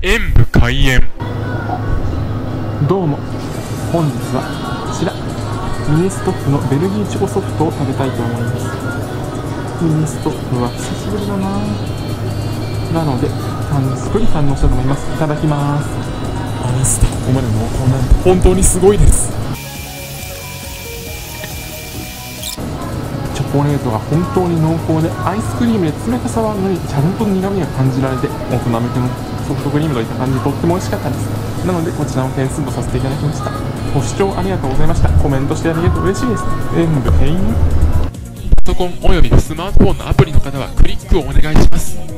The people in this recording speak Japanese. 演武開演。どうも、本日はこちらミニストップのベルギーチョコソフトを食べたいと思います。ミニストップは久しぶりだな。なのでたっぷり堪能したいと思います。いただきます。あのストここまで濃厚なんて本当にすごいです。チョコレートが本当に濃厚で、アイスクリームで冷たさはない、ちゃんと苦みが感じられて、大人向けのソフトクリームといった感じでとっても美味しかったです。なのでこちらの点数とさせていただきました。ご視聴ありがとうございました。コメントしてあげると嬉しいです。演武閉院。パソコンおよびスマートフォンのアプリの方はクリックをお願いします。